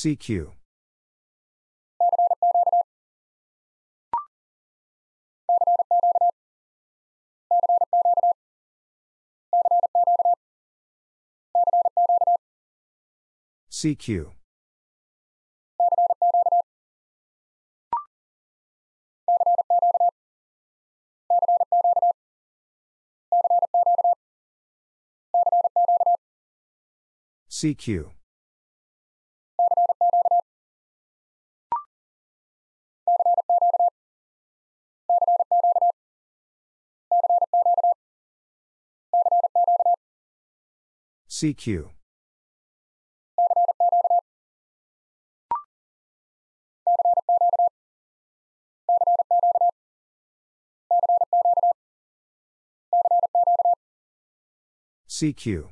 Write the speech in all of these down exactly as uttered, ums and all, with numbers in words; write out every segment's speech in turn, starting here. C Q. C Q. C Q. C Q. C Q. C Q. C Q.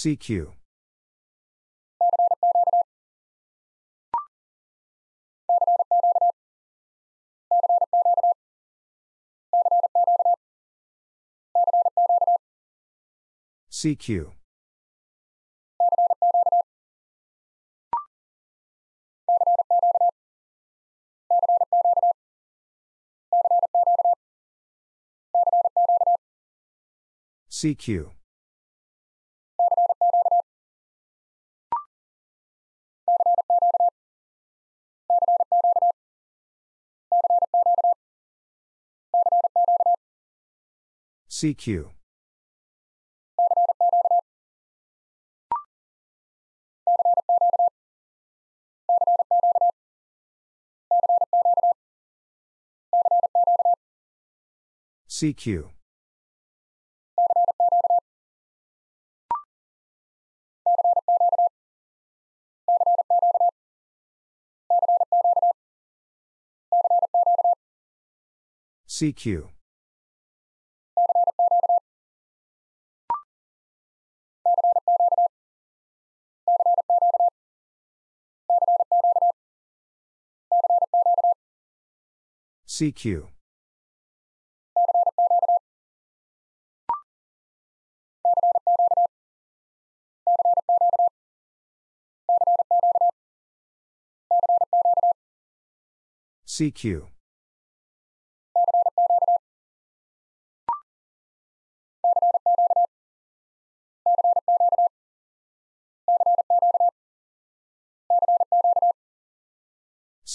C Q. C Q. C Q. C Q. C Q. C Q. C Q. C Q. C Q. C Q. C Q. C Q.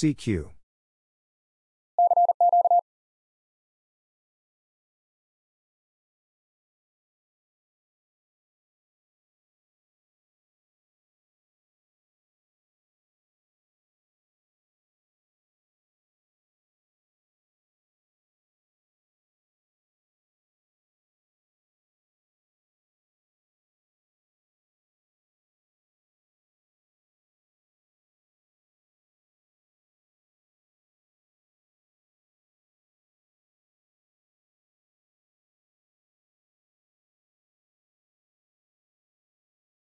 C Q.